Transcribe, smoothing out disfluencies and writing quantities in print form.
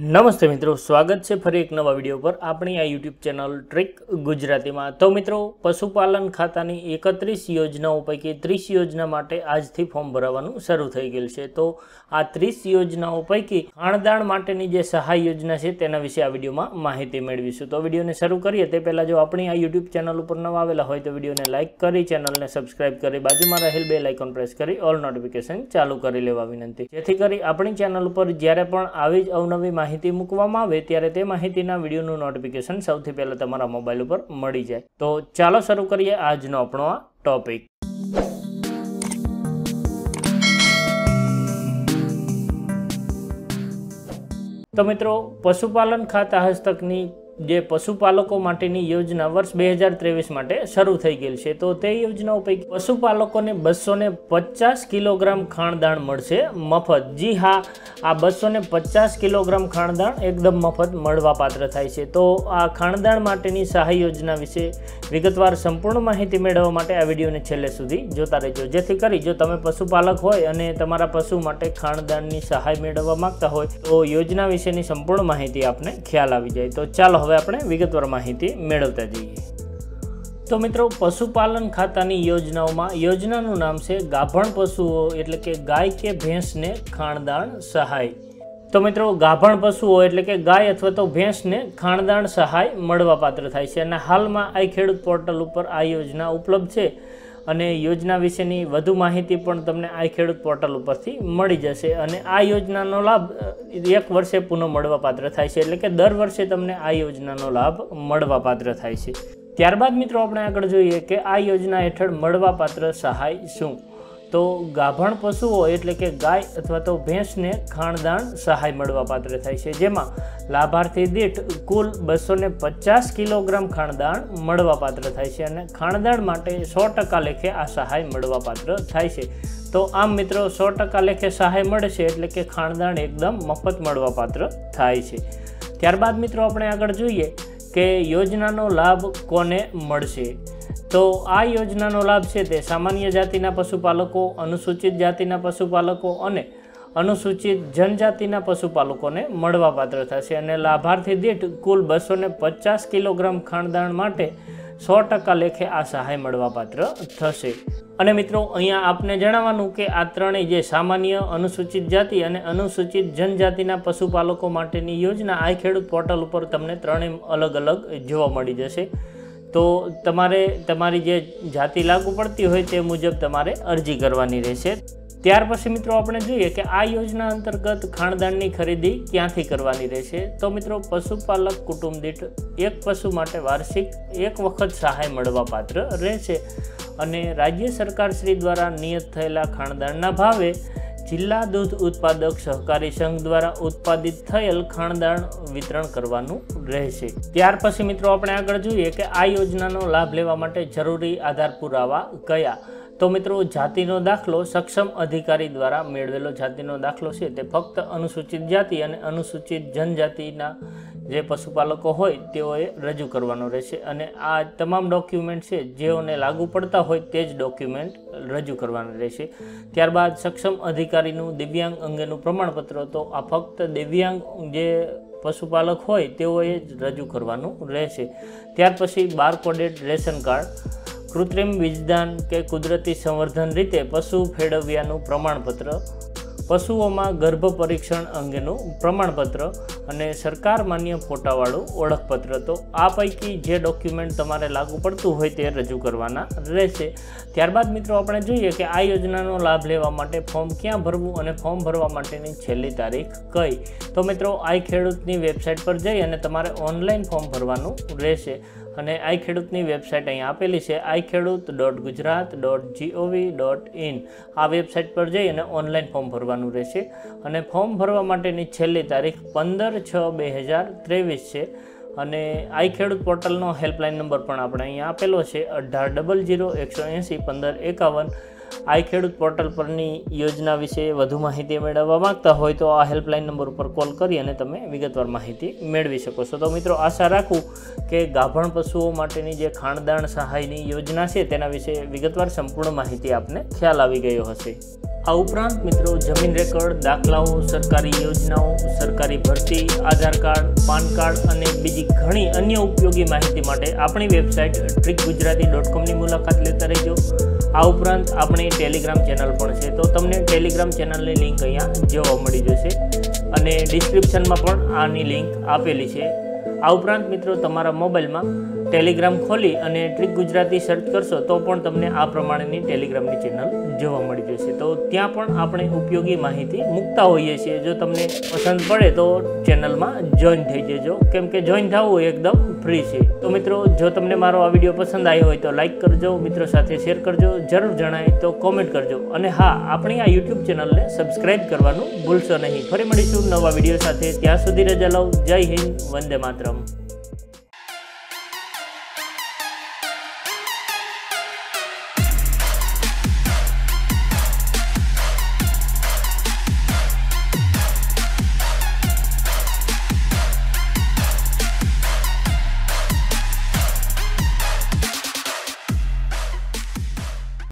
नमस्ते मित्रों, स्वागत है फरी एक नवा वीडियो पर अपनी आ यूट्यूब चैनल ट्रिक गुजराती में। तो मित्रों, पशुपालन खाता 31 योजनाओं पैकी 30 योजना माटे आज थी फॉर्म भरावानुं शरू थई गयुं छे। तो आ 30 योजनाओं पैकी अणदाण माटेनी जे सहाय योजना है तेना विशे आ विडियो में माहिती मेळवीशुं। तो विडियो ने शरू करीए ते पहेला जो अपनी आ यूट्यूब चैनल पर नवा आवेला होय तो विडियो ने लाइक करी, चैनल ने सब्सक्राइब करी, बाजू में रहेल बेल आइकन प्रेस करी ऑल नोटिफिकेशन चालू कर लेवा विनंती, जेथी करी अपनी चैनल पर ज्यारे पण आवी ज अवनवी माहिती मुकवामां आवे त्यारे ते माहितीना विडियोनु नोटिफिकेशन सौथी पहेला तमारा मोबाइल उपर मळी जाय। तो चालो शरू करीए आजनो आपणो आ टॉपिक। तो मित्रों, पशुपालन खाता हस्तकनी जे पशुपालकों माटेनी योजना वर्ष 2023 माटे शरू थई गेल छे। तो ते योजनाओं पैकी पशुपालकोने 250 किलोग्राम खाणदाण मळशे मफत। जी हाँ, आ 250 किलोग्राम खाणदाण एकदम मफत मळवापात्र थाय छे। तो आ खाणदाण माटेनी सहाय योजना विषे विगतवार संपूर्ण माहिती मेळववा माटे आ विडियोने छेल्ले सुधी जोता रहेजो, जेथी करी जो तमे पशुपालक होय अने तमारा पशु माटे खाणदाणनी सहाय मेळववा मागता होय तो योजना विशेनी संपूर्ण माहिती आपने ख्याल आवी जाय। तो चालो હવે આપણે વિગતવાર માહિતી મેળવતા જઈએ। तो मित्रों, पशुपालन खातानी योजनाओं में योजनानुं नाम छे गाभण पशुओं एटले के गाय के भैंस ने खाणदाण सहाय। तो मित्रों, गाभण पशुओं एटले के गाय अथवा तो भैंस ने खाणदाण सहाय मळवापात्र थाय छे अने हाल में आ खेडूत पोर्टल पर आ योजना उपलब्ध है अने योजना विशेनी वधु माहिती पण तमने आ खेडूत पोर्टल उपरथी मळी जशे। अने आ योजनानो लाभ एक वर्षे पुनः मळवापात्र थाय छे, एटले के दर वर्षे तमने आ योजनानो लाभ मळवापात्र थाय छे। त्यारबाद मित्रों, आपणे आगळ जोईए के आ योजना हेठळ मळवापात्र सहाय शुं। तो गाभण पशुओ एटले के गाय अथवा तो भैंस ने खाणदाण सहाय मळवापात्र थाय छे, जेमां लाभार्थी दीठ कुल 250 किलोग्राम खाणदाण मळवापात्र थाय छे अने खाणदाण माटे 100% लेखे आ सहाय मळवापात्र थाय छे। तो आम मित्रों 100% लेखे सहाय मळे छे एटले के खाणदाण एकदम मफत मळवापात्र थाय छे। त्यारबाद मित्रों, आपणे आगळ जोईए के योजनानो लाभ कोने मळशे। तो आ योजनानो लाभ छे ते सामान्य जातिना पशुपालको, अनुसूचित जातिना पशुपालको अने अनुसूचित जनजातिना पशुपालकोने मळवापात्र थशे अने लाभार्थी दीठ कुल 250 किलोग्राम खाणदाण माटे 100% लेखे आ सहाय मळवापात्र थशे। अने मित्रों, अहींया आपने जणाववानुं के आ त्रणेय जे सामान्य, अनुसूचित जाति अने अनुसूचित जनजातिना पशुपालको माटेनी योजना आ खेडूत पोर्टल उपर तमने त्रणेय अलग अलग जोवा मळी जशे। तो तमारे तमारी जे जाति लागू पड़ती होय ते मुजब तमारे अरजी करवानी रहेशे। त्यार पछी मित्रों, आपणे जोईए के आ योजना अंतर्गत खाणदाणनी खरीदी क्यांथी करवानी रहेशे। तो मित्रों, पशुपालक कुटुंब दीठ एक पशु माटे वार्षिक एक वखत सहाय मळवापात्र रहेशे अने राज्य सरकार श्री द्वारा नियत थयेला खाणदाणना भावे जिल्ला दूध उत्पादक सहकारी संघ द्वारा उत्पादित थयेल खाणदाण वितरण करवानुं रहेशे। त्यार पछी मित्रों, आपणे आगळ जोईए के आ योजनानो लाभ लेवा माटे जरूरी आधार पुरावा कया। तो मित्रों, जातिनो दाखलो सक्षम अधिकारी द्वारा मेळवेलो जातिनो दाखलो छे ते फक्त अनुसूचित जाति अने अनुसूचित जनजातिना जे पशुपालको होय तेओए रजू करवानो रहेशे अने आ तमाम डॉक्यूमेंट छे जेओने लागू पड़ता होय ते ज डॉक्यूमेंट रजू करवाना रहेशे। त्यारबाद सक्षम अधिकारीनुं दिव्यांग अंगेनुं प्रमाणपत्र तो आ फक्त दिव्यांग जे पशुपालक होय तेओए ज रजू करवानुं रहेशे। त्यार पछी बारकोडेड रेशन कार्ड, कृत्रिम बीजदान के कुदरती संवर्धन रीते पशु फेडव्यानुं प्रमाणपत्र, पशुओमां गर्भ परीक्षण अंगेनुं प्रमाणपत्र अने सरकार मान्य फोटावाळुं ओळखपत्र। तो आ पैकी जे डॉक्यूमेंट तमारे लागू पड़तुं होय ते रजू करवाना रहेशे। त्यारबाद मित्रों, आपणे जोईए के आ योजनानो लाभ लेवा माटे फॉर्म क्यां भरवुं अने फॉर्म भरवा माटेनी छेल्ली तारीख कई। तो मित्रों, आ खेडूतनी वेबसाइट पर जई अने तमारे ऑनलाइन फॉर्म भरवानुं रहेशे अने आ खेडूतनी वेबसाइट अहीं आपेली छे खेडूत.गुजरात.gov.in। आ वेबसाइट पर जई अने ऑनलाइन फॉर्म भरवानुं रहेशे अने फॉर्म भरवा माटेनी छेल्ली तारीख 15/6/2023 छे अने आ खेडूत पोर्टलनो हेल्पलाइन नंबर पण आपणे अहीं आपेलो छे 180001801551। आ खेडूत पोर्टल परनी योजना विशे वधु माहिती मेळववा मागता होय तो आ हेल्पलाइन नंबर पर कॉल करी अने तमे विगतवार माहिती मेळवी शको छो। तो मित्रों, आशा राखूं के गाभण पशुओ माटेनी जे खाणदाण सहायनी योजना छे तेना विशे विगतवार संपूर्ण माहिती आपने ख्याल आवी गयो हशे। आ उपरांत मित्रों जमीन रेकॉर्ड, दाखलाओं, सरकारी योजनाओं, सरकारी भर्ती, आधार कार्ड, पान कार्ड और बीजी घणी अन्य उपयोगी माहिती माटे अपनी वेबसाइट ट्रिक गुजराती .com की मुलाकात लेता रहो। आ उपरांत अपनी टेलिग्राम चेनल पण छे, तो तमने टेलिग्राम चेनल की लिंक अहीं जोवा मळी जशे अने डिस्क्रिप्शन में पण आनी लिंक आपेली छे। आ उपरांत मित्रों तमारा मोबाइल में टेलिग्राम खोली अने ट्रिक गुजराती सर्च करशो तो पण तमने आ प्रमाणेनी टेलिग्रामनी चेनल जोवा मळी जशे। तो त्यां पण आपणे उपयोगी माहिती मूकता होईए छीए। जो तमने पसंद पड़े तो चेनल में जॉइन थई जजो, केम के जॉइन थवुं एकदम फ्री छे। तो मित्रों जो तमने मारो आ विडियो पसंद आयो होय तो लाइक करजो, मित्रों साथे शेर करजो, जरूर जणाय तो कॉमेंट करजो अने हाँ, आपणी आ यूट्यूब चेनल ने सब्सक्राइब करवानुं भूलशो नहीं। फरी मळीशुं नवा विडियो साथे, त्यां सुधी रजा लो। जय हिंद, वंदे मातरम।